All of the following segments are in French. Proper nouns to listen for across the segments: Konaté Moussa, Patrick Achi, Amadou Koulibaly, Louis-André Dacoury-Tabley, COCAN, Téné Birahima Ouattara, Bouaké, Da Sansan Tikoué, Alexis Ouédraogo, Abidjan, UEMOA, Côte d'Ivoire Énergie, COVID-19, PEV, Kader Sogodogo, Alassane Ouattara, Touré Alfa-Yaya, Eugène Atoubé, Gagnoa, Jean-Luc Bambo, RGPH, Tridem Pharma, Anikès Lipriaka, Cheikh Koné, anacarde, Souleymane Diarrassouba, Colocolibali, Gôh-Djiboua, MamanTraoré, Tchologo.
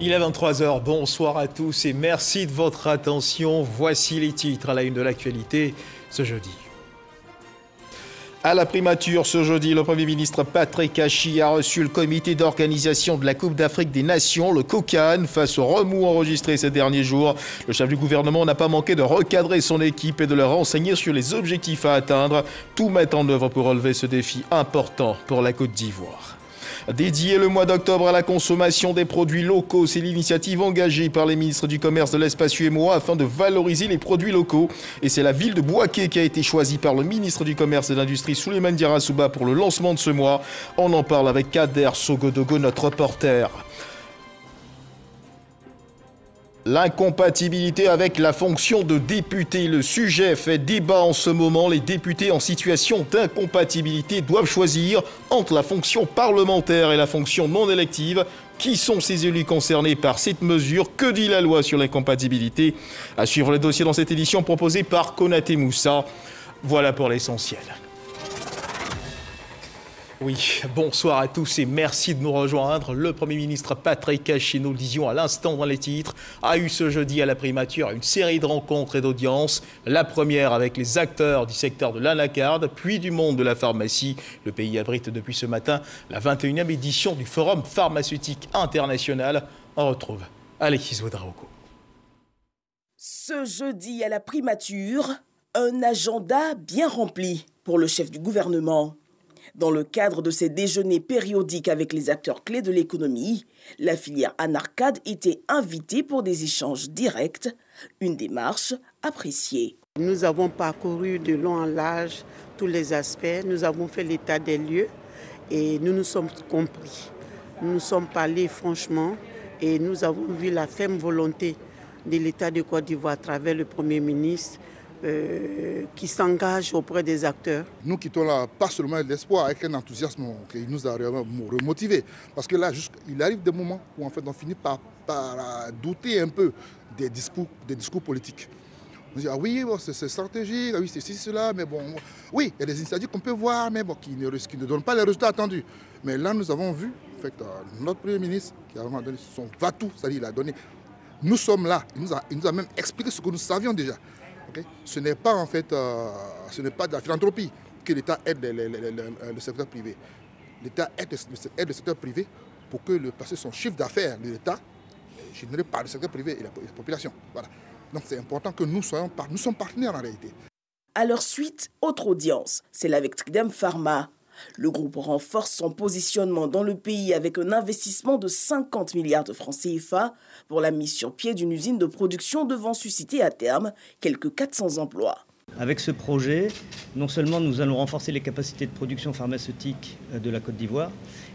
Il est 23h, bonsoir à tous et merci de votre attention. Voici les titres à la une de l'actualité ce jeudi. À la primature, ce jeudi, le Premier ministre Patrick Achi a reçu le comité d'organisation de la Coupe d'Afrique des Nations, le COCAN, face aux remous enregistrés ces derniers jours. Le chef du gouvernement n'a pas manqué de recadrer son équipe et de leur renseigner sur les objectifs à atteindre. Tout mettre en œuvre pour relever ce défi important pour la Côte d'Ivoire. Dédié le mois d'octobre à la consommation des produits locaux, c'est l'initiative engagée par les ministres du Commerce de l'espace UEMOA afin de valoriser les produits locaux. Et c'est la ville de Bouaké qui a été choisie par le ministre du Commerce et de l'Industrie, Souleymane Diarrassouba, pour le lancement de ce mois. On en parle avec Kader Sogodogo, notre reporter. L'incompatibilité avec la fonction de député. Le sujet fait débat en ce moment. Les députés en situation d'incompatibilité doivent choisir entre la fonction parlementaire et la fonction non élective. Qui sont ces élus concernés par cette mesure? Que dit la loi sur l'incompatibilité? À suivre le dossier dans cette édition proposée par Konaté Moussa. Voilà pour l'essentiel. Oui, bonsoir à tous et merci de nous rejoindre. Le Premier ministre Patrick Achi, nous le disions à l'instant dans les titres, a eu ce jeudi à la primature une série de rencontres et d'audiences. La première avec les acteurs du secteur de l'anacarde, puis du monde de la pharmacie. Le pays abrite depuis ce matin la 21e édition du Forum pharmaceutique international. On retrouve Alexis Ouédraogo. Ce jeudi à la primature, un agenda bien rempli pour le chef du gouvernement. Dans le cadre de ces déjeuners périodiques avec les acteurs clés de l'économie, la filière anarcade était invitée pour des échanges directs, une démarche appréciée. Nous avons parcouru de long en large tous les aspects, nous avons fait l'état des lieux et nous nous sommes compris. Nous nous sommes parlé franchement et nous avons vu la ferme volonté de l'État de Côte d'Ivoire à travers le Premier ministre qui s'engage auprès des acteurs. Nous quittons là pas seulement l'espoir, avec un enthousiasme qui nous a remotivés. Parce que là, il arrive des moments où en fait, on finit par douter un peu des discours politiques. On dit, ah oui, bon, c'est stratégique, ah oui, c'est ceci, cela, mais bon, oui, il y a des initiatives qu'on peut voir, mais bon, qui ne donnent pas les résultats attendus. Mais là, nous avons vu, en fait, notre Premier ministre qui a vraiment donné son va-tout, c'est-à-dire il a donné, nous sommes là, il nous a même expliqué ce que nous savions déjà. Okay. Ce n'est pas en fait, ce n'est pas de la philanthropie que l'État aide le secteur privé. L'État aide le secteur privé pour que son chiffre d'affaires de l'État généré par le secteur privé et la population. Voilà. Donc c'est important que nous sommes partenaires en réalité. À leur suite, autre audience, celle avec Tridem Pharma. Le groupe renforce son positionnement dans le pays avec un investissement de 50 milliards de francs CFA pour la mise sur pied d'une usine de production devant susciter à terme quelques 400 emplois. Avec ce projet, non seulement nous allons renforcer les capacités de production pharmaceutique de la Côte d'Ivoire,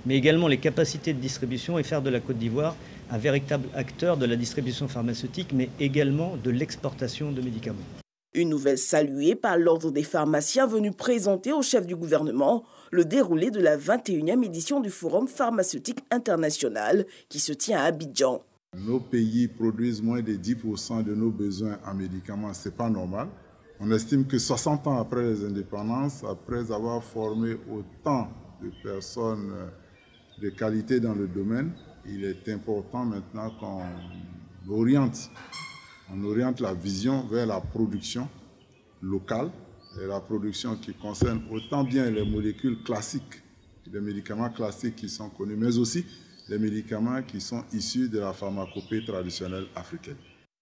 mais également les capacités de distribution et faire de la Côte d'Ivoire un véritable acteur de la distribution pharmaceutique, mais également de l'exportation de médicaments. Une nouvelle saluée par l'Ordre des pharmaciens venus présenter au chef du gouvernement le déroulé de la 21e édition du Forum pharmaceutique international qui se tient à Abidjan. Nos pays produisent moins de 10% de nos besoins en médicaments, ce n'est pas normal. On estime que 60 ans après les indépendances, après avoir formé autant de personnes de qualité dans le domaine, il est important maintenant qu'on oriente la vision vers la production locale et la production qui concerne autant bien les molécules classiques, les médicaments classiques qui sont connus, mais aussi les médicaments qui sont issus de la pharmacopée traditionnelle africaine.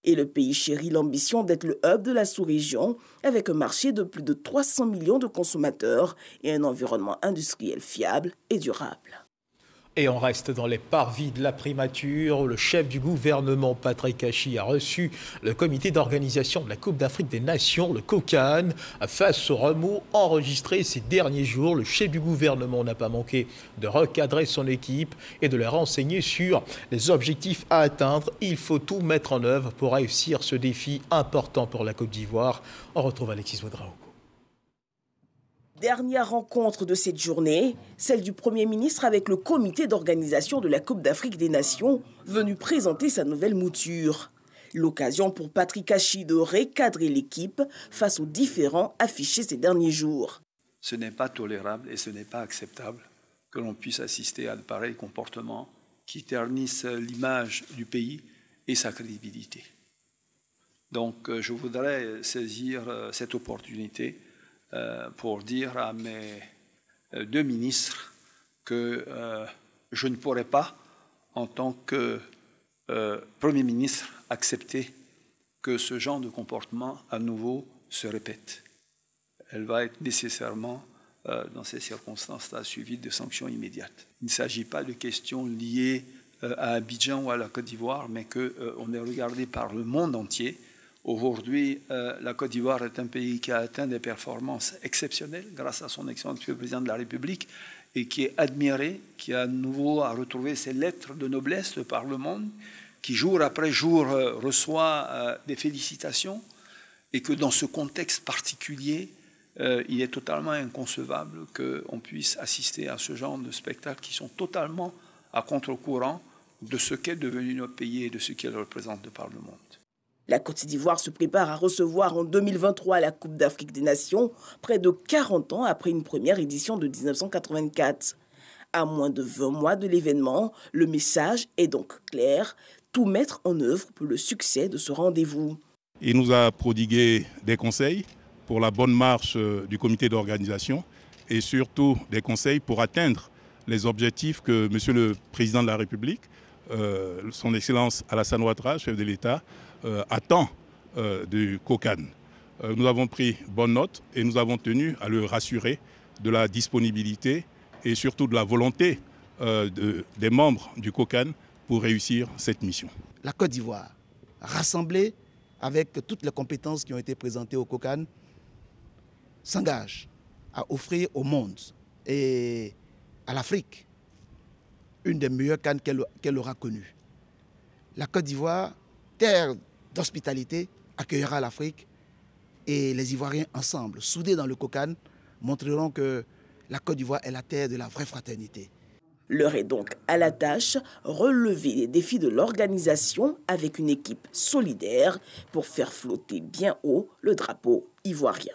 Et le pays chérit l'ambition d'être le hub de la sous-région, avec un marché de plus de 300 millions de consommateurs et un environnement industriel fiable et durable. Et on reste dans les parvis de la primature. Le chef du gouvernement, Patrick Achi, a reçu le comité d'organisation de la Coupe d'Afrique des Nations, le COCAN. Face aux remous enregistrés ces derniers jours, le chef du gouvernement n'a pas manqué de recadrer son équipe et de les renseigner sur les objectifs à atteindre. Il faut tout mettre en œuvre pour réussir ce défi important pour la Côte d'Ivoire. On retrouve Alexis Ouédraogo. Dernière rencontre de cette journée, celle du Premier ministre avec le comité d'organisation de la Coupe d'Afrique des Nations, venu présenter sa nouvelle mouture. L'occasion pour Patrick Achi de recadrer l'équipe face aux différends affichés ces derniers jours. Ce n'est pas tolérable et ce n'est pas acceptable que l'on puisse assister à de pareils comportements qui ternissent l'image du pays et sa crédibilité. Donc je voudrais saisir cette opportunité pour dire à mes deux ministres que je ne pourrai pas, en tant que Premier ministre, accepter que ce genre de comportement à nouveau se répète. Elle va être nécessairement, dans ces circonstances-là, suivie de sanctions immédiates. Il ne s'agit pas de questions liées à Abidjan ou à la Côte d'Ivoire, mais qu'on est regardé par le monde entier. Aujourd'hui, la Côte d'Ivoire est un pays qui a atteint des performances exceptionnelles grâce à son excellent Monsieur le Président de la République et qui est admiré, qui à nouveau a retrouvé ses lettres de noblesse par le monde, qui jour après jour reçoit des félicitations, et que dans ce contexte particulier, il est totalement inconcevable qu'on puisse assister à ce genre de spectacles qui sont totalement à contre-courant de ce qu'est devenu notre pays et de ce qu'elle représente de par le monde. La Côte d'Ivoire se prépare à recevoir en 2023 la Coupe d'Afrique des Nations, près de 40 ans après une première édition de 1984. À moins de 20 mois de l'événement, le message est donc clair, tout mettre en œuvre pour le succès de ce rendez-vous. Il nous a prodigué des conseils pour la bonne marche du comité d'organisation et surtout des conseils pour atteindre les objectifs que Monsieur le Président de la République, son Excellence Alassane Ouattara, chef de l'État, attend du COCAN. Nous avons pris bonne note et nous avons tenu à le rassurer de la disponibilité et surtout de la volonté des membres du COCAN pour réussir cette mission. La Côte d'Ivoire, rassemblée avec toutes les compétences qui ont été présentées au COCAN, s'engage à offrir au monde et à l'Afrique une des meilleures CAN qu'elle aura connue. La Côte d'Ivoire, terre d'hospitalité, accueillera l'Afrique et les Ivoiriens ensemble, soudés dans le COCAN, montreront que la Côte d'Ivoire est la terre de la vraie fraternité. L'heure est donc à la tâche, relever les défis de l'organisation avec une équipe solidaire pour faire flotter bien haut le drapeau ivoirien.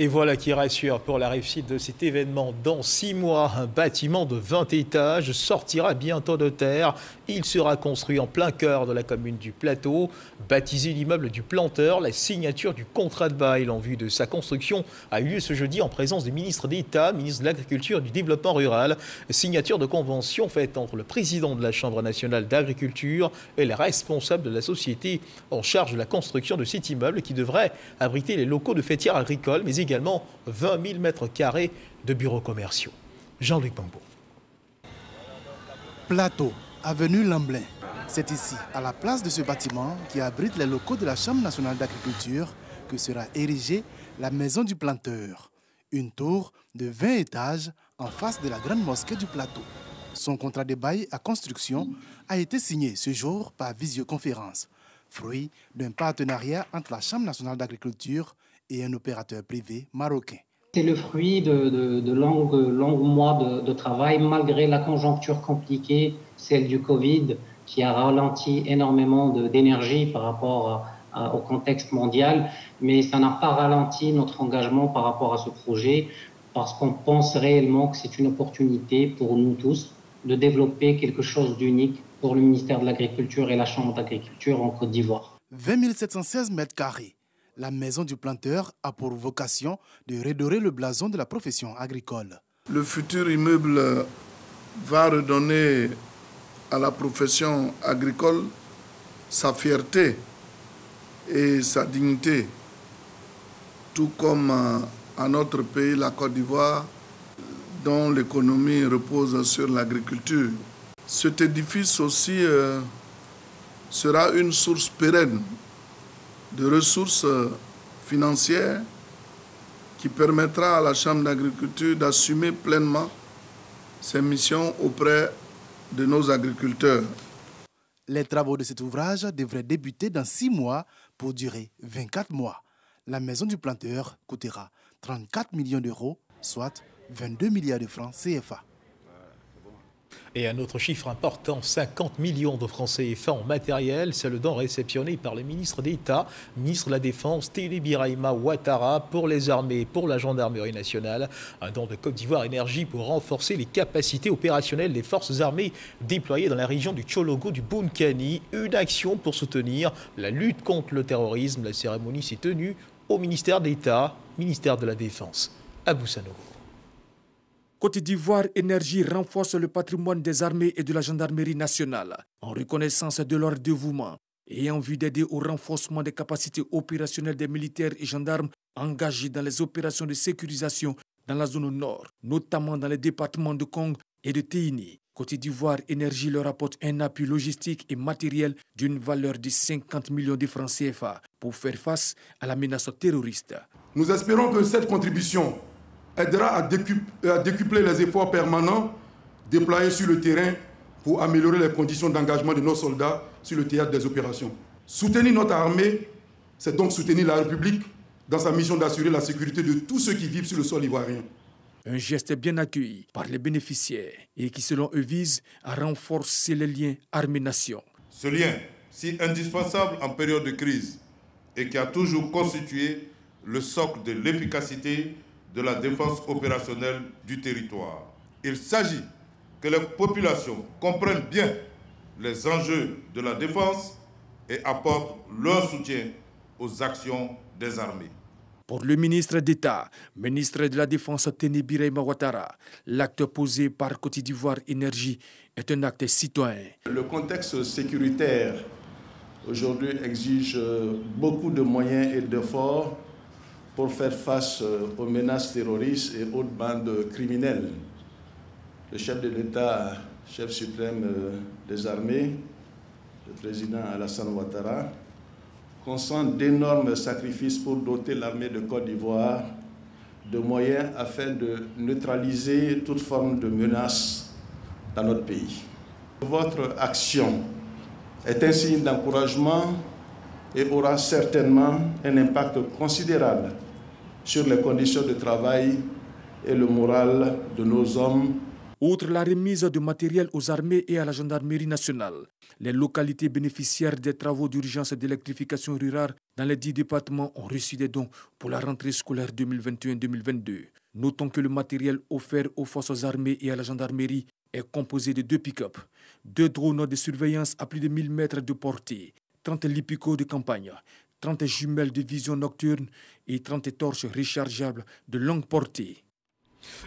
Et voilà qui rassure pour la réussite de cet événement. Dans 6 mois, un bâtiment de 20 étages sortira bientôt de terre. Il sera construit en plein cœur de la commune du Plateau. Baptisé l'immeuble du Planteur, la signature du contrat de bail en vue de sa construction a eu lieu ce jeudi en présence du ministre d'État, ministre de l'Agriculture et du Développement Rural. Signature de convention faite entre le président de la Chambre nationale d'agriculture et les responsables de la société en charge de la construction de cet immeuble qui devrait abriter les locaux de fêtières agricoles, mais également 20 000 m² de bureaux commerciaux. Jean-Luc Bambo. Plateau, avenue Lamblin. C'est ici, à la place de ce bâtiment qui abrite les locaux de la Chambre nationale d'agriculture, que sera érigée la maison du planteur. Une tour de 20 étages en face de la grande mosquée du Plateau. Son contrat de bail à construction a été signé ce jour par visioconférence, fruit d'un partenariat entre la Chambre nationale d'agriculture et un opérateur privé marocain. C'est le fruit de longs mois de travail, malgré la conjoncture compliquée, celle du Covid, qui a ralenti énormément d'énergie par rapport au contexte mondial, mais ça n'a pas ralenti notre engagement par rapport à ce projet, parce qu'on pense réellement que c'est une opportunité pour nous tous de développer quelque chose d'unique pour le ministère de l'Agriculture et la Chambre d'agriculture en Côte d'Ivoire. 20 716 m². La maison du planteur a pour vocation de redorer le blason de la profession agricole. Le futur immeuble va redonner à la profession agricole sa fierté et sa dignité, tout comme à notre pays, la Côte d'Ivoire, dont l'économie repose sur l'agriculture. Cet édifice aussi sera une source pérenne de ressources financières qui permettra à la Chambre d'agriculture d'assumer pleinement ses missions auprès de nos agriculteurs. Les travaux de cet ouvrage devraient débuter dans 6 mois pour durer 24 mois. La maison du planteur coûtera 34 millions d'euros, soit 22 milliards de francs CFA. Et un autre chiffre important, 50 millions de francs CFA en matériel, c'est le don réceptionné par le ministre d'État, ministre de la Défense, Téné Birahima Ouattara, pour les armées, pour la gendarmerie nationale. Un don de Côte d'Ivoire Énergie pour renforcer les capacités opérationnelles des forces armées déployées dans la région du Tchologo du Bunkani. Une action pour soutenir la lutte contre le terrorisme. La cérémonie s'est tenue au ministère d'État, ministère de la Défense, à Boussanogo. Côte d'Ivoire Énergie renforce le patrimoine des armées et de la gendarmerie nationale en reconnaissance de leur dévouement et en vue d'aider au renforcement des capacités opérationnelles des militaires et gendarmes engagés dans les opérations de sécurisation dans la zone nord, notamment dans les départements de Kong et de Téini. Côte d'Ivoire Énergie leur apporte un appui logistique et matériel d'une valeur de 50 millions de francs CFA pour faire face à la menace terroriste. Nous espérons que cette contribution aidera à décupler les efforts permanents déployés sur le terrain pour améliorer les conditions d'engagement de nos soldats sur le théâtre des opérations. Soutenir notre armée, c'est donc soutenir la République dans sa mission d'assurer la sécurité de tous ceux qui vivent sur le sol ivoirien. Un geste bien accueilli par les bénéficiaires et qui, selon eux, vise à renforcer les liens armée-nation. Ce lien, si indispensable en période de crise et qui a toujours constitué le socle de l'efficacité de la défense opérationnelle du territoire. Il s'agit que les populations comprennent bien les enjeux de la défense et apportent leur soutien aux actions des armées. Pour le ministre d'État, ministre de la Défense Téné Birahima Ouattara, l'acte posé par Côte d'Ivoire Énergie est un acte citoyen. Le contexte sécuritaire aujourd'hui exige beaucoup de moyens et d'efforts pour faire face aux menaces terroristes et autres bandes criminelles. Le chef de l'État, chef suprême des armées, le président Alassane Ouattara, consent d'énormes sacrifices pour doter l'armée de Côte d'Ivoire de moyens afin de neutraliser toute forme de menace dans notre pays. Votre action est un signe d'encouragement et aura certainement un impact considérable sur les conditions de travail et le moral de nos hommes. Outre la remise de matériel aux armées et à la gendarmerie nationale, les localités bénéficiaires des travaux d'urgence d'électrification rurale dans les 10 départements ont reçu des dons pour la rentrée scolaire 2021-2022. Notons que le matériel offert aux forces armées et à la gendarmerie est composé de 2 pick-up, 2 drones de surveillance à plus de 1000 mètres de portée, 30 lipicots de campagne, 30 jumelles de vision nocturne et 30 torches rechargeables de longue portée.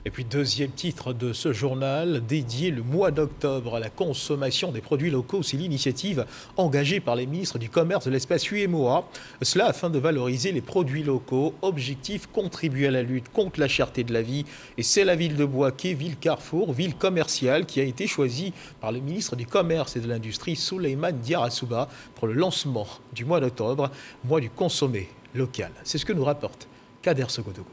Et puis deuxième titre de ce journal, dédié le mois d'octobre à la consommation des produits locaux, c'est l'initiative engagée par les ministres du Commerce de l'espace UEMOA. Cela afin de valoriser les produits locaux. Objectif, contribuer à la lutte contre la cherté de la vie. Et c'est la ville de Bouaké, ville carrefour, ville commerciale, qui a été choisie par le ministre du Commerce et de l'Industrie, Souleymane Diarrassouba, pour le lancement du mois d'octobre, mois du consommé local. C'est ce que nous rapporte Kader Sogodogo.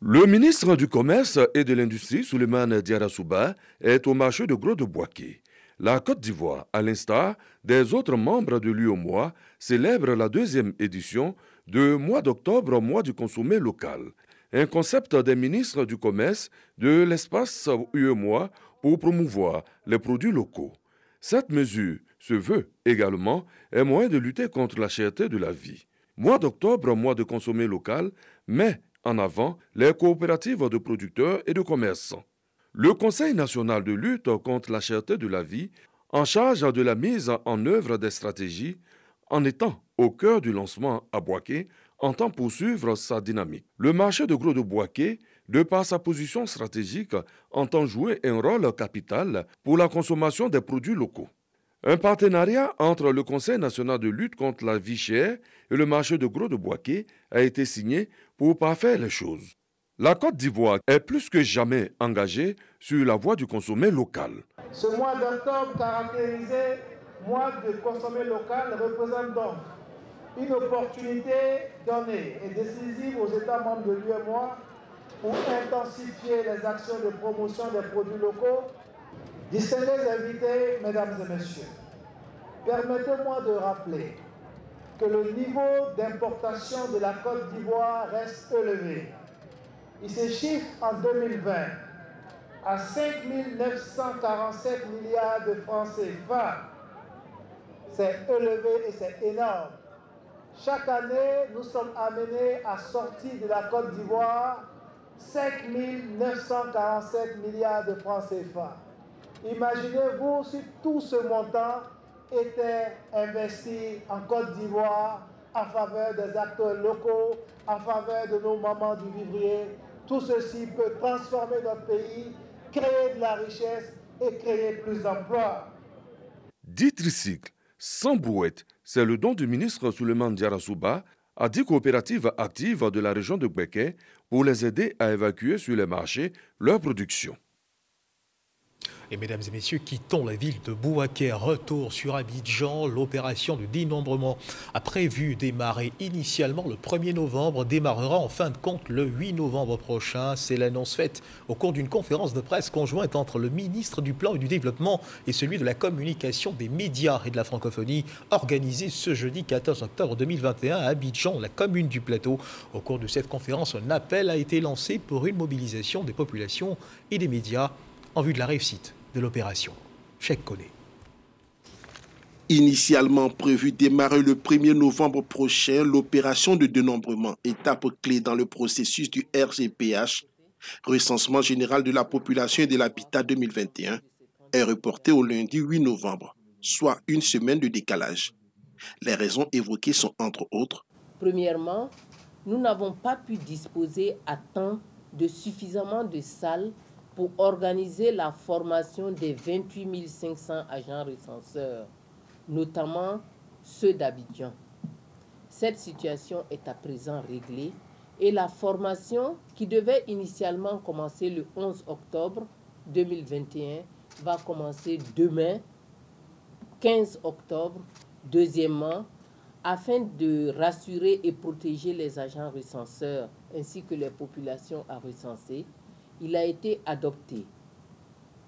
Le ministre du Commerce et de l'Industrie, Souleymane Diarrassouba, est au marché de Gros de Bouaké. La Côte d'Ivoire, à l'instar des autres membres de l'UEMOA, célèbre la deuxième édition du mois d'octobre, mois du consommé local. Un concept des ministres du Commerce de l'espace UEMOA pour promouvoir les produits locaux. Cette mesure se veut également un moyen de lutter contre la cherté de la vie. Mois d'octobre, mois de consommé local, mais en avant les coopératives de producteurs et de commerçants. Le Conseil national de lutte contre la cherté de la vie, en charge de la mise en œuvre des stratégies, en étant au cœur du lancement à Bouaké, entend poursuivre sa dynamique. Le marché de Gros de Bouaké, de par sa position stratégique, entend jouer un rôle capital pour la consommation des produits locaux. Un partenariat entre le Conseil national de lutte contre la vie chère et le marché de Gros de Bouaké a été signé pour parfaire les choses. La Côte d'Ivoire est plus que jamais engagée sur la voie du consommé local. Ce mois d'octobre caractérisé mois de consommé local représente donc une opportunité donnée et décisive aux États membres de l'UEMOA pour intensifier les actions de promotion des produits locaux. Distingués invités, mesdames et messieurs, permettez-moi de rappeler que le niveau d'importation de la Côte d'Ivoire reste élevé. Il se chiffre en 2020 à 5 947 milliards de francs CFA. C'est élevé et c'est énorme. Chaque année, nous sommes amenés à sortir de la Côte d'Ivoire 5 947 milliards de francs CFA. Imaginez-vous si tout ce montant était investi en Côte d'Ivoire en faveur des acteurs locaux, en faveur de nos mamans du vivrier. Tout ceci peut transformer notre pays, créer de la richesse et créer plus d'emplois. 10 tricycles, 100 brouettes, c'est le don du ministre Souleymane Diarrassouba à 10 coopératives actives de la région de Bouaké pour les aider à évacuer sur les marchés leur production. Et mesdames et messieurs, quittons la ville de Bouaké, retour sur Abidjan. L'opération de dénombrement a prévu démarrer initialement le 1er novembre, démarrera en fin de compte le 8 novembre prochain. C'est l'annonce faite au cours d'une conférence de presse conjointe entre le ministre du Plan et du Développement et celui de la Communication, des Médias et de la Francophonie, organisée ce jeudi 14 octobre 2021 à Abidjan, la commune du Plateau. Au cours de cette conférence, un appel a été lancé pour une mobilisation des populations et des médias en vue de la réussite de l'opération. Cheikh Koné. Initialement prévue démarrer le 1er novembre prochain, l'opération de dénombrement, étape clé dans le processus du RGPH, recensement général de la population et de l'habitat 2021, est reportée au lundi 8 novembre, soit une semaine de décalage. Les raisons évoquées sont entre autres. Premièrement, nous n'avons pas pu disposer à temps de suffisamment de salles pour organiser la formation des 28 500 agents recenseurs, notamment ceux d'Abidjan. Cette situation est à présent réglée et la formation, qui devait initialement commencer le 11 octobre 2021, va commencer demain, 15 octobre, deuxièmement, afin de rassurer et protéger les agents recenseurs ainsi que les populations à recenser. Il a été adopté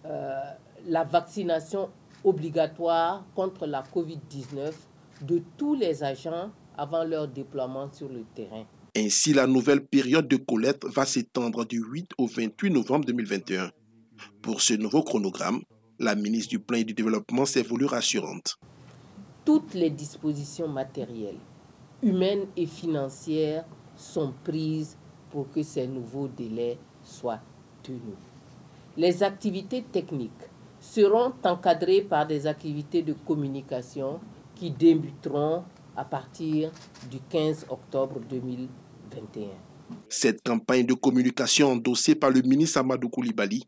la vaccination obligatoire contre la COVID-19 de tous les agents avant leur déploiement sur le terrain. Ainsi, la nouvelle période de collecte va s'étendre du 8 au 28 novembre 2021. Pour ce nouveau chronogramme, la ministre du Plan et du Développement s'est voulue rassurante. Toutes les dispositions matérielles, humaines et financières sont prises pour que ces nouveaux délais soient tenus. Les activités techniques seront encadrées par des activités de communication qui débuteront à partir du 15 octobre 2021. Cette campagne de communication endossée par le ministre Amadou Koulibaly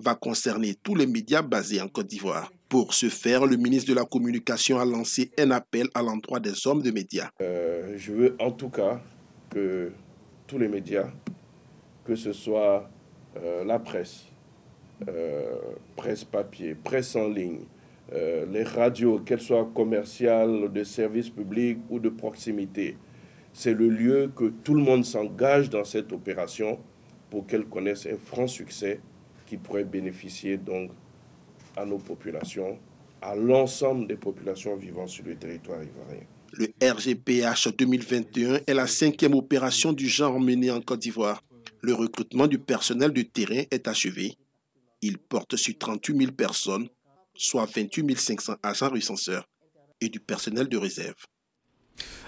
va concerner tous les médias basés en Côte d'Ivoire. Pour ce faire, le ministre de la Communication a lancé un appel à l'endroit des hommes de médias. Je veux en tout cas que tous les médias, que ce soit la presse, presse papier, presse en ligne, les radios, qu'elles soient commerciales, de services publics ou de proximité. C'est le lieu que tout le monde s'engage dans cette opération pour qu'elle connaisse un franc succès qui pourrait bénéficier donc à nos populations, à l'ensemble des populations vivant sur le territoire ivoirien. Le RGPH 2021 est la 5e opération du genre menée en Côte d'Ivoire. Le recrutement du personnel de terrain est achevé. Il porte sur 38 000 personnes, soit 28 500 agents recenseurs et du personnel de réserve.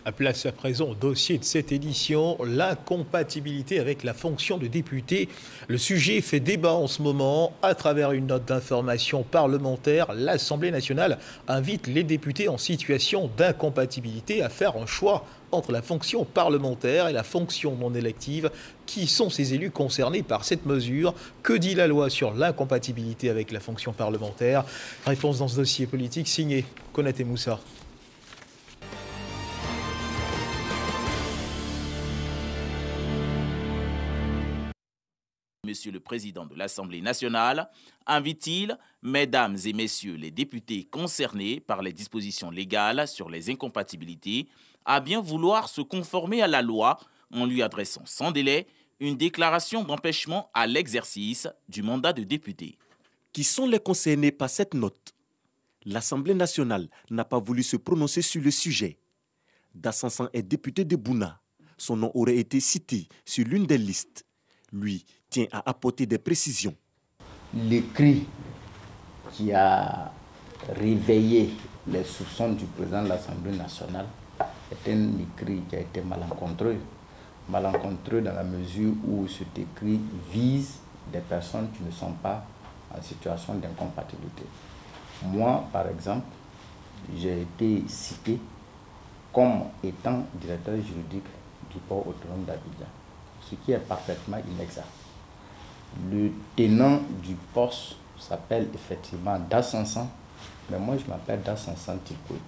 À place à présent au dossier de cette édition, l'incompatibilité avec la fonction de député. Le sujet fait débat en ce moment. À travers une note d'information parlementaire, l'Assemblée nationale invite les députés en situation d'incompatibilité à faire un choix entre la fonction parlementaire et la fonction non élective. Qui sont ces élus concernés par cette mesure? Que dit la loi sur l'incompatibilité avec la fonction parlementaire? Réponse dans ce dossier politique signé Konaté Moussa. Monsieur le Président de l'Assemblée nationale, invite-t-il, mesdames et messieurs les députés concernés par les dispositions légales sur les incompatibilités, à bien vouloir se conformer à la loi en lui adressant sans délai une déclaration d'empêchement à l'exercice du mandat de député. Qui sont les concernés par cette note? L'Assemblée nationale n'a pas voulu se prononcer sur le sujet. Da Sansan est député de Bouna. Son nom aurait été cité sur l'une des listes. Lui tient à apporter des précisions. le cri qui a réveillé les soupçons du président de l'Assemblée nationale est un cri qui a été malencontreux. Malencontreux dans la mesure où cet écrit vise des personnes qui ne sont pas en situation d'incompatibilité. Moi, par exemple, j'ai été cité comme étant directeur juridique du port autonome d'Abidjan, ce qui est parfaitement inexact. Le tenant du poste s'appelle effectivement Da Sansan, mais moi je m'appelle Da Sansan Tikoué.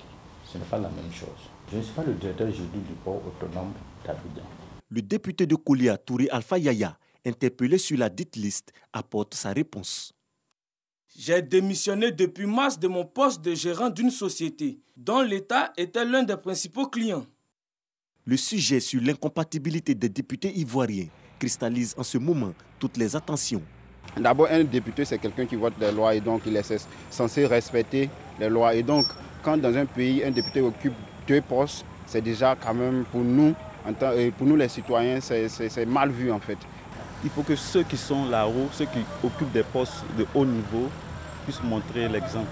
Ce n'est pas la même chose. Je ne suis pas le directeur juridique du port autonome d'Abidjan. Le député de Koulia, Touré Alfa-Yaya, interpellé sur la dite liste, apporte sa réponse. J'ai démissionné depuis mars de mon poste de gérant d'une société dont l'État était l'un des principaux clients. Le sujet sur l'incompatibilité des députés ivoiriens cristallise en ce moment toutes les attentions. D'abord, un député, c'est quelqu'un qui vote les lois et donc il est censé respecter les lois. Et donc, quand dans un pays, un député occupe deux postes, c'est déjà quand même pour nous les citoyens, c'est mal vu en fait. Il faut que ceux qui sont là-haut, ceux qui occupent des postes de haut niveau, puissent montrer l'exemple.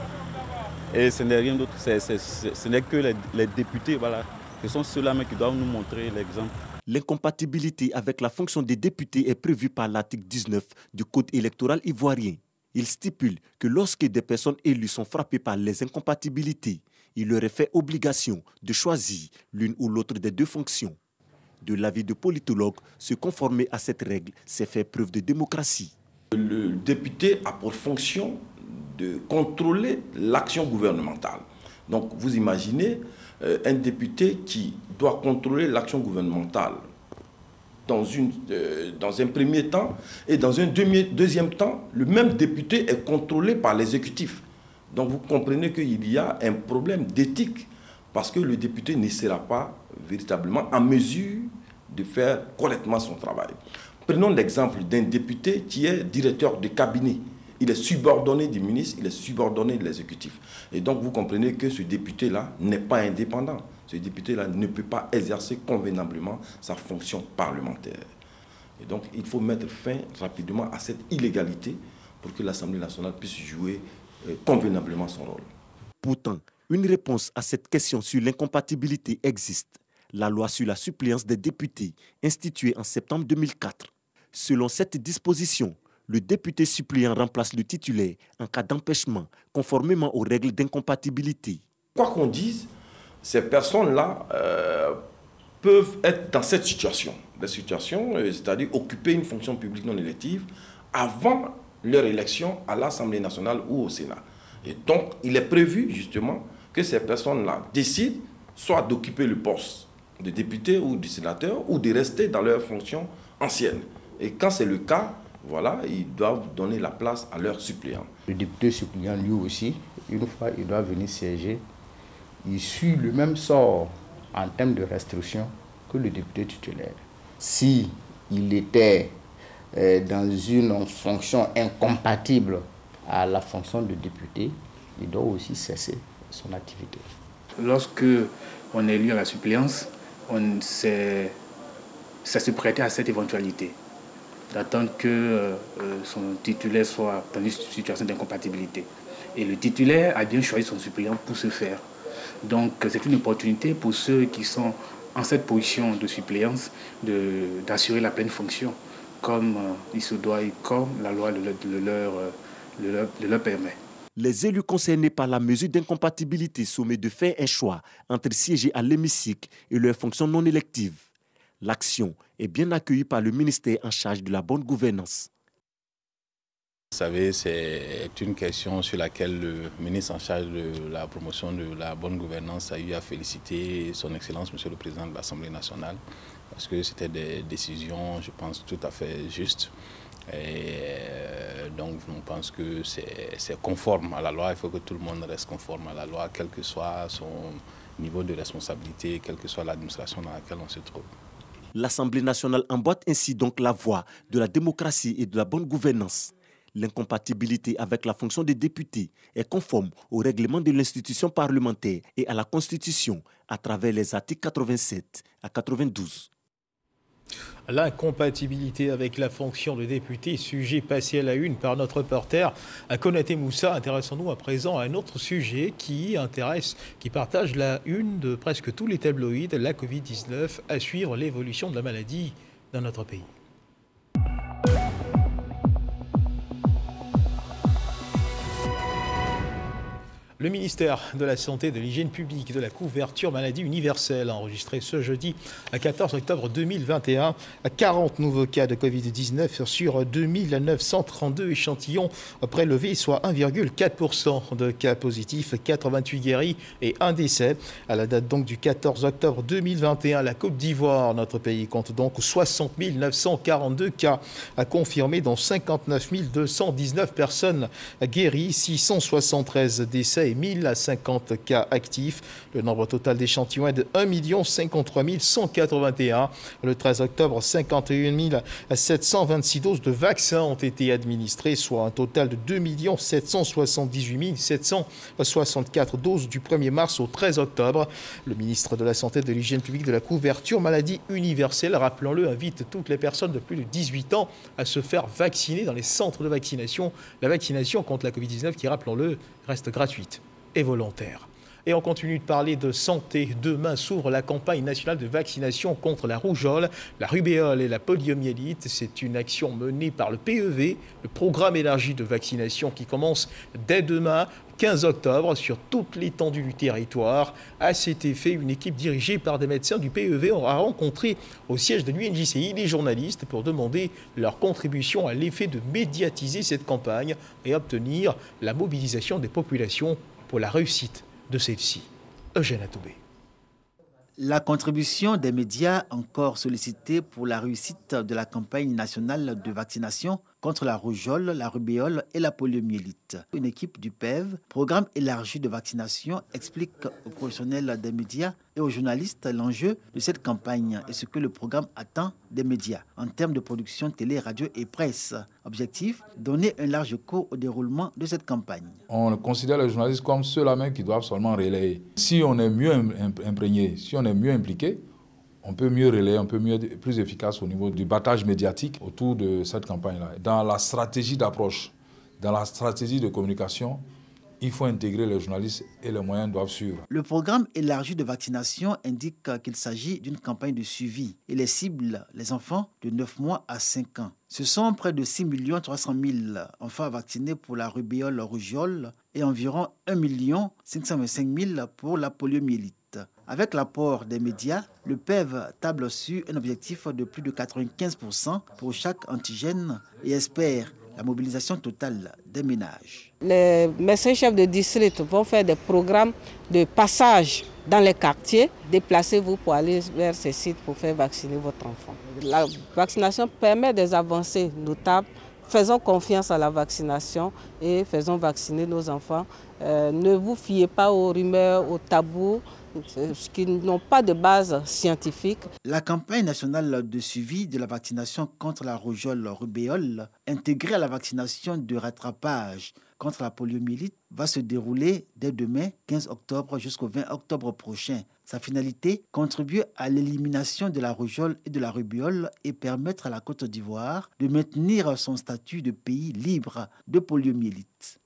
Et ce n'est rien d'autre, ce n'est que les députés, voilà, ce sont ceux-là qui doivent nous montrer l'exemple. L'incompatibilité avec la fonction des députés est prévue par l'article 19 du Code électoral ivoirien. Il stipule que lorsque des personnes élues sont frappées par les incompatibilités, il leur est fait obligation de choisir l'une ou l'autre des deux fonctions. De l'avis de politologues, se conformer à cette règle, c'est faire preuve de démocratie. Le député a pour fonction de contrôler l'action gouvernementale. Donc vous imaginez un député qui doit contrôler l'action gouvernementale dans un premier temps et dans un deuxième temps, le même député est contrôlé par l'exécutif. Donc vous comprenez qu'il y a un problème d'éthique parce que le député ne sera pas véritablement en mesure de faire correctement son travail. Prenons l'exemple d'un député qui est directeur de cabinet. Il est subordonné du ministre, il est subordonné de l'exécutif. Et donc vous comprenez que ce député-là n'est pas indépendant. Ce député-là ne peut pas exercer convenablement sa fonction parlementaire. Et donc il faut mettre fin rapidement à cette illégalité pour que l'Assemblée nationale puisse jouer convenablement son rôle. Pourtant, une réponse à cette question sur l'incompatibilité existe. La loi sur la suppléance des députés, instituée en septembre 2004. Selon cette disposition, le député suppléant remplace le titulaire en cas d'empêchement, conformément aux règles d'incompatibilité. Quoi qu'on dise, ces personnes-là peuvent être dans cette situation. La situation, c'est-à-dire occuper une fonction publique non élective avant leur élection à l'Assemblée nationale ou au Sénat. Et donc, il est prévu justement que ces personnes-là décident soit d'occuper le poste de député ou de sénateur ou de rester dans leur fonction ancienne. Et quand c'est le cas, voilà, ils doivent donner la place à leur suppléant. Le député suppléant, lui aussi, une fois il doit venir siéger, il suit le même sort en termes de restriction que le député titulaire. Si il était dans une fonction incompatible à la fonction de député, il doit aussi cesser son activité. Lorsque on est élu à la suppléance, ça se prêtait à cette éventualité d'attendre que son titulaire soit dans une situation d'incompatibilité. Et le titulaire a bien choisi son suppléant pour ce faire. Donc c'est une opportunité pour ceux qui sont en cette position de suppléance d'assurer la pleine fonction comme il se doit et comme la loi le leur permet. Les élus concernés par la mesure d'incompatibilité sommés de faire un choix entre siéger à l'hémicycle et leur fonction non élective. L'action est bien accueillie par le ministère en charge de la bonne gouvernance. Vous savez, c'est une question sur laquelle le ministre en charge de la promotion de la bonne gouvernance a eu à féliciter son Excellence, Monsieur le Président de l'Assemblée nationale, parce que c'était des décisions, je pense, tout à fait justes. Et donc on pense que c'est conforme à la loi, il faut que tout le monde reste conforme à la loi, quel que soit son niveau de responsabilité, quelle que soit l'administration dans laquelle on se trouve. L'Assemblée nationale emboîte ainsi donc la voie de la démocratie et de la bonne gouvernance. L'incompatibilité avec la fonction des députés est conforme au règlement de l'institution parlementaire et à la Constitution à travers les articles 87 à 92. L'incompatibilité avec la fonction de député, sujet passé à la une par notre reporter à Konaté Moussa. Intéressons-nous à présent à un autre sujet qui partage la une de presque tous les tabloïds, la Covid-19, à suivre l'évolution de la maladie dans notre pays. Le ministère de la Santé, de l'Hygiène publique, de la couverture maladie universelle a enregistré ce jeudi 14 octobre 2021 40 nouveaux cas de Covid-19 sur 2932 échantillons prélevés, soit 1,4% de cas positifs, 88 guéris et 1 décès. À la date donc du 14 octobre 2021, la Côte d'Ivoire, notre pays, compte donc 60 942 cas confirmés, dont 59 219 personnes guéries, 673 décès et 1050 cas actifs. Le nombre total d'échantillons est de 1 053 181. Le 13 octobre, 51 726 doses de vaccins ont été administrées, soit un total de 2 778 764 doses du 1er mars au 13 octobre. Le ministre de la Santé, de l'Hygiène publique, de la couverture maladie universelle, rappelons-le, invite toutes les personnes de plus de 18 ans à se faire vacciner dans les centres de vaccination. La vaccination contre la Covid-19 qui, rappelons-le, reste gratuite et volontaire. Et on continue de parler de santé. Demain s'ouvre la campagne nationale de vaccination contre la rougeole, la rubéole et la poliomyélite. C'est une action menée par le PEV, le programme élargi de vaccination, qui commence dès demain, 15 octobre, sur toute l'étendue du territoire. À cet effet, une équipe dirigée par des médecins du PEV aura rencontré au siège de l'UNJCI des journalistes pour demander leur contribution à l'effet de médiatiser cette campagne et obtenir la mobilisation des populations pour la réussite de celle-ci. Eugène Atoubé. La contribution des médias encore sollicitée pour la réussite de la campagne nationale de vaccination contre la rougeole, la rubéole et la poliomyélite. Une équipe du PEV, programme élargi de vaccination, explique aux professionnels des médias et aux journalistes l'enjeu de cette campagne et ce que le programme attend des médias en termes de production télé, radio et presse. Objectif, donner un large cours au déroulement de cette campagne. On considère les journalistes comme ceux-là même qui doivent seulement relayer. Si on est mieux imprégné, si on est mieux impliqué, on peut mieux relayer, on peut mieux être plus efficace au niveau du battage médiatique autour de cette campagne-là. Dans la stratégie d'approche, dans la stratégie de communication, il faut intégrer les journalistes et les moyens doivent suivre. Le programme élargi de vaccination indique qu'il s'agit d'une campagne de suivi et les cibles, les enfants de 9 mois à 5 ans. Ce sont près de 6 300 000 enfants vaccinés pour la rubéole rougeole et environ 1 525 000 pour la poliomyélite. Avec l'apport des médias, le PEV table sur un objectif de plus de 95% pour chaque antigène et espère la mobilisation totale des ménages. Les médecins chefs de district vont faire des programmes de passage dans les quartiers. Déplacez-vous pour aller vers ces sites pour faire vacciner votre enfant. La vaccination permet des avancées notables. Faisons confiance à la vaccination et faisons vacciner nos enfants. Ne vous fiez pas aux rumeurs, aux tabous, qui n'ont pas de base scientifique. La campagne nationale de suivi de la vaccination contre la rougeole-rubéole, intégrée à la vaccination de rattrapage contre la poliomyélite, va se dérouler dès demain, 15 octobre, jusqu'au 20 octobre prochain. Sa finalité, contribuer à l'élimination de la rougeole et de la rubéole et permettre à la Côte d'Ivoire de maintenir son statut de pays libre de poliomyélite.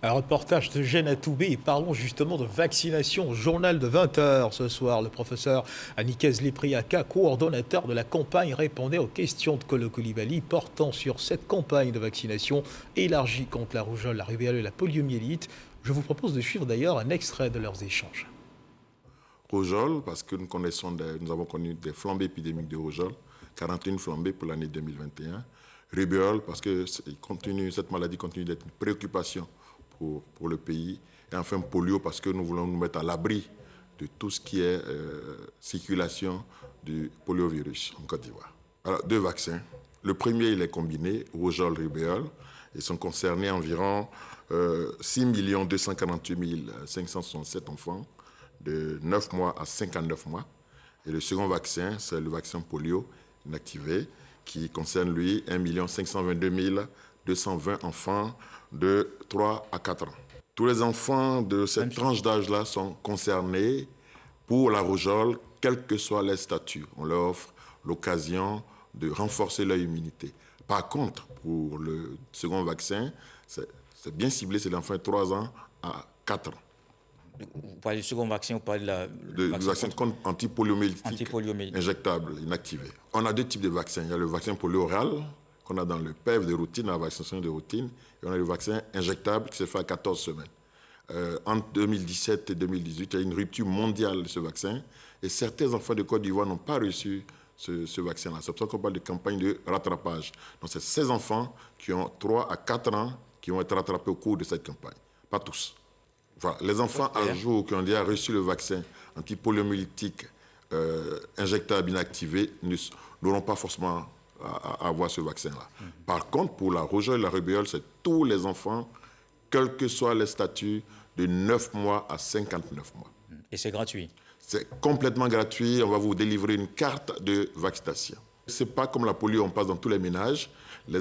Un reportage de Eugène Atoubé et parlons justement de vaccination au journal de 20h ce soir. Le professeur Anikès Lipriaka, coordonnateur de la campagne, répondait aux questions de Colocolibali portant sur cette campagne de vaccination élargie contre la rougeole, la rubéole et la poliomyélite. Je vous propose de suivre d'ailleurs un extrait de leurs échanges. Rougeole, parce que nous avons connu des flambées épidémiques de rougeole, 41 flambées pour l'année 2021. Rubéole, parce que cette maladie continue d'être une préoccupation pour le pays. Et enfin, polio, parce que nous voulons nous mettre à l'abri de tout ce qui est circulation du poliovirus en Côte d'Ivoire. Alors, deux vaccins. Le premier, il est combiné, rougeole, rubéole. Ils sont concernés environ 6 248 567 enfants de 9 mois à 59 mois. Et le second vaccin, c'est le vaccin polio inactivé, qui concerne, lui, 1 522 220 enfants de 3 à 4 ans. Tous les enfants de cette tranche d'âge-là sont concernés pour la rougeole, quel que soit leur statut. On leur offre l'occasion de renforcer leur immunité. Par contre, pour le second vaccin, c'est bien ciblé, c'est l'enfant de 3 ans à 4 ans. Vous parlez du second vaccin, vous parlez de la... Le vaccin contre antipoliomyélitique injectable, inactivé. On a deux types de vaccins. Il y a le vaccin polio oral qu'on a dans le PEV de routine, la vaccination de routine, et on a le vaccin injectable qui se fait à 14 semaines. Entre 2017 et 2018, il y a une rupture mondiale de ce vaccin, et certains enfants de Côte d'Ivoire n'ont pas reçu ce vaccin-là. C'est pour ça qu'on parle de campagne de rattrapage. Donc c'est ces enfants qui ont 3 à 4 ans qui vont être rattrapés au cours de cette campagne. Pas tous. Voilà. Les enfants un jour qui ont déjà reçu le vaccin antipoliomyélitique injectable inactivé n'auront pas forcément à avoir ce vaccin-là. Par contre, pour la rougeole et la rubéole, c'est tous les enfants, quel que soit le statut, de 9 mois à 59 mois. Et c'est gratuit? C'est complètement gratuit. On va vous délivrer une carte de vaccination. Ce n'est pas comme la polio, on passe dans tous les ménages. Les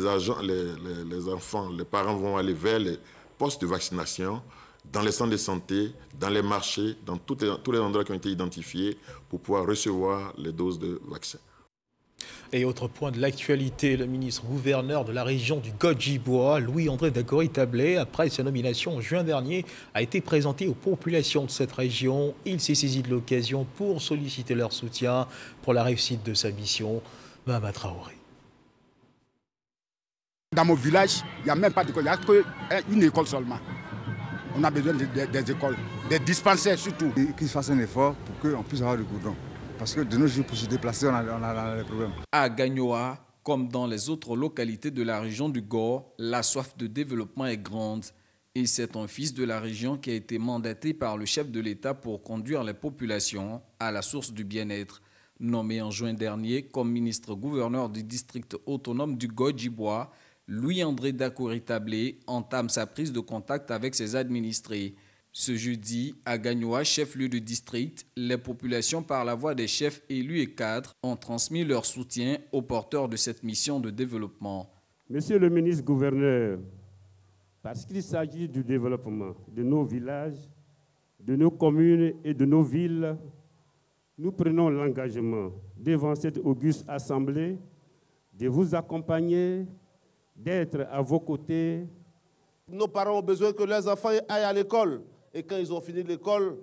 enfants, les parents vont aller vers les postes de vaccination, dans les centres de santé, dans les marchés, dans tous les endroits qui ont été identifiés pour pouvoir recevoir les doses de vaccins. Et autre point de l'actualité, le ministre-gouverneur de la région du Gôh-Djiboua, Louis-André Dacoury-Tabley, après sa nomination en juin dernier, a été présenté aux populations de cette région. Il s'est saisi de l'occasion pour solliciter leur soutien pour la réussite de sa mission. MamanTraoré. Dans mon village, il n'y a même pas d'école, il n'y a qu'une école seulement. On a besoin des écoles, des dispensaires surtout. Qu'ils fassent un effort pour qu'on puisse avoir le goudron. Parce que de nos jours, pour se déplacer, on a des problèmes. À Gagnoa, comme dans les autres localités de la région du Gôh, la soif de développement est grande. Et c'est un fils de la région qui a été mandaté par le chef de l'État pour conduire les populations à la source du bien-être. Nommé en juin dernier comme ministre-gouverneur du district autonome du Gôh-Djiboua, Louis-André Dacoury-Tabley entame sa prise de contact avec ses administrés. Ce jeudi, à Gagnoa, chef-lieu de district, les populations, par la voix des chefs élus et cadres, ont transmis leur soutien aux porteurs de cette mission de développement. Monsieur le ministre-gouverneur, parce qu'il s'agit du développement de nos villages, de nos communes et de nos villes, nous prenons l'engagement devant cette auguste assemblée de vous accompagner, d'être à vos côtés. Nos parents ont besoin que leurs enfants aillent à l'école. Et quand ils ont fini l'école,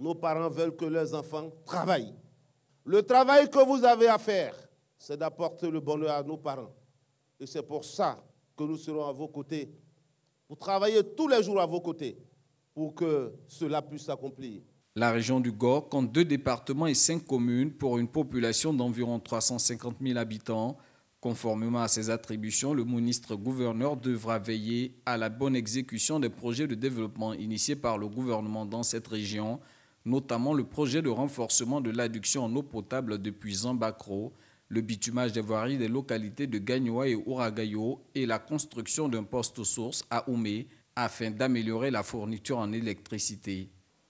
nos parents veulent que leurs enfants travaillent. Le travail que vous avez à faire, c'est d'apporter le bonheur à nos parents. Et c'est pour ça que nous serons à vos côtés. Vous travaillez tous les jours à vos côtés pour que cela puisse s'accomplir. La région du Gôh compte 2 départements et 5 communes pour une population d'environ 350 000 habitants. Conformément à ses attributions, le ministre-gouverneur devra veiller à la bonne exécution des projets de développement initiés par le gouvernement dans cette région, notamment le projet de renforcement de l'adduction en eau potable depuis Zambacro, le bitumage des voiries des localités de Gagnoa et Ouragayo et la construction d'un poste source à Oumé afin d'améliorer la fourniture en électricité.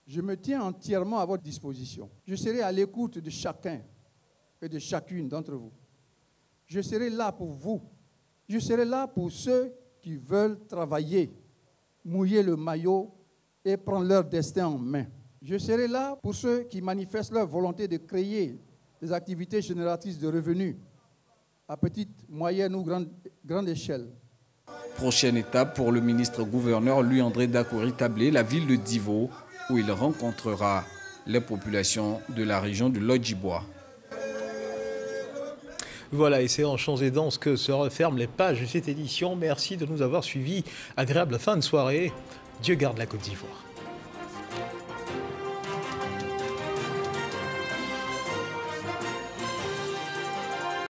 Je me tiens entièrement à votre disposition. Je serai à l'écoute de chacun et de chacune d'entre vous. Je serai là pour vous. Je serai là pour ceux qui veulent travailler, mouiller le maillot et prendre leur destin en main. Je serai là pour ceux qui manifestent leur volonté de créer des activités génératrices de revenus à petite, moyenne ou grande échelle. Prochaine étape pour le ministre-gouverneur Louis-André Dacoury-Tabley, la ville de Divo, où il rencontrera les populations de la région de Gôh-Djiboua. Voilà, et c'est en chants et danses que se referment les pages de cette édition. Merci de nous avoir suivis. Agréable fin de soirée. Dieu garde la Côte d'Ivoire.